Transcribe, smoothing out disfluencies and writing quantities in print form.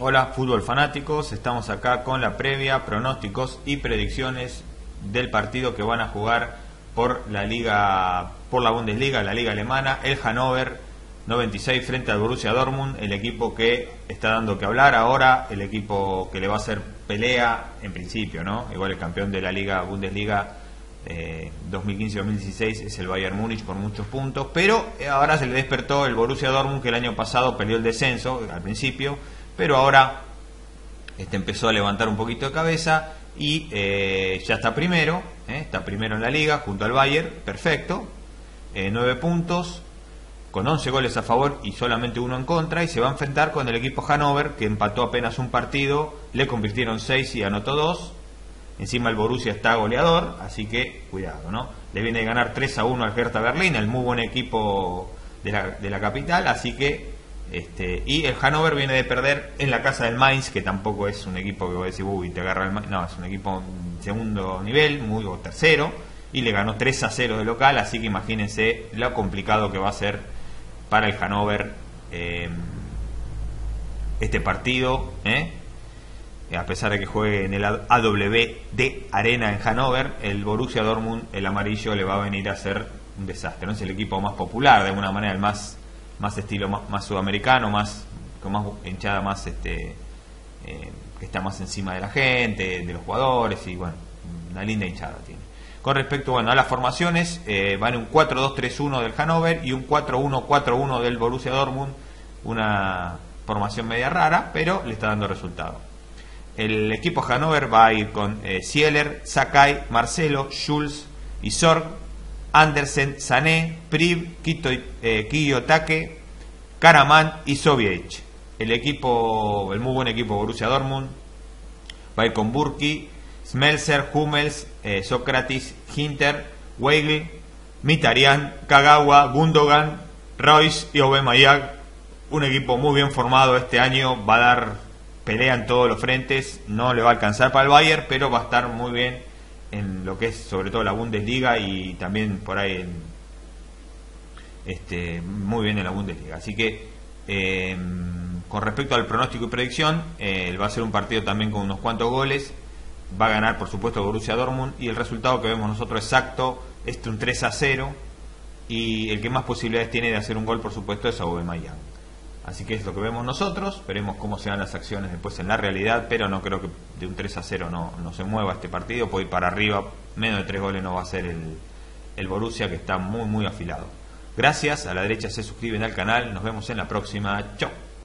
Hola fútbol fanáticos, estamos acá con la previa, pronósticos y predicciones del partido que van a jugar por la liga, por la Bundesliga, la liga alemana, el Hannover 96 frente al Borussia Dortmund, el equipo que está dando que hablar ahora, el equipo que le va a hacer pelea en principio, ¿no? Igual el campeón de la liga Bundesliga 2015-2016 es el Bayern Múnich por muchos puntos, pero ahora se le despertó el Borussia Dortmund, que el año pasado perdió el descenso al principio, pero ahora empezó a levantar un poquito de cabeza y ya está primero en la liga junto al Bayern, perfecto, 9 puntos, con 11 goles a favor y solamente 1 en contra, y se va a enfrentar con el equipo Hannover, que empató apenas un partido, le convirtieron 6 y anotó 2. Encima el Borussia está goleador, así que cuidado, ¿no? Le viene a ganar 3-1 al Hertha Berlín, el muy buen equipo de la capital, así que... y el Hannover viene de perder en la casa del Mainz, que tampoco es un equipo que vos decís, uy, te agarra el Mainz, no, es un equipo segundo nivel, muy o tercero, y le ganó 3-0 de local, así que imagínense lo complicado que va a ser para el Hannover este partido, a pesar de que juegue en el AWD de Arena en Hannover, el Borussia Dortmund, el amarillo, le va a venir a hacer un desastre, ¿no? Es el equipo más popular, de alguna manera, el más estilo, más sudamericano, con más hinchada, más que está más encima de la gente, de los jugadores, y bueno, una linda hinchada tiene. Con respecto, bueno, a las formaciones, van un 4-2-3-1 del Hannover y un 4-1-4-1 del Borussia Dortmund, una formación media rara, pero le está dando resultado. El equipo Hannover va a ir con Zieler, Sakai, Marcelo, Schulz y Sorg, Andersen, Sané, Priv, Kito, Kiyotake, Karaman y Sobiech. El muy buen equipo Borussia Dortmund va a ir con Bürki, Schmelzer, Hummels, Sócrates, Hinter, Weigl, Mitarian, Kagawa, Gundogan, Reus y Aubameyang. Un equipo muy bien formado este año, va a dar pelea en todos los frentes, no le va a alcanzar para el Bayern, pero va a estar muy bien en lo que es sobre todo la Bundesliga, y también por ahí muy bien en la Bundesliga. Así que con respecto al pronóstico y predicción, va a ser un partido también con unos cuantos goles, va a ganar por supuesto Borussia Dortmund, y el resultado que vemos nosotros exacto es un 3-0, y el que más posibilidades tiene de hacer un gol por supuesto es Aubameyang. Así que es lo que vemos nosotros, veremos cómo se dan las acciones después en la realidad, pero no creo que de un 3-0 no se mueva este partido, puede ir para arriba, menos de 3 goles no va a ser el Borussia, que está muy afilado. Gracias, a la derecha se suscriben al canal, nos vemos en la próxima, chau.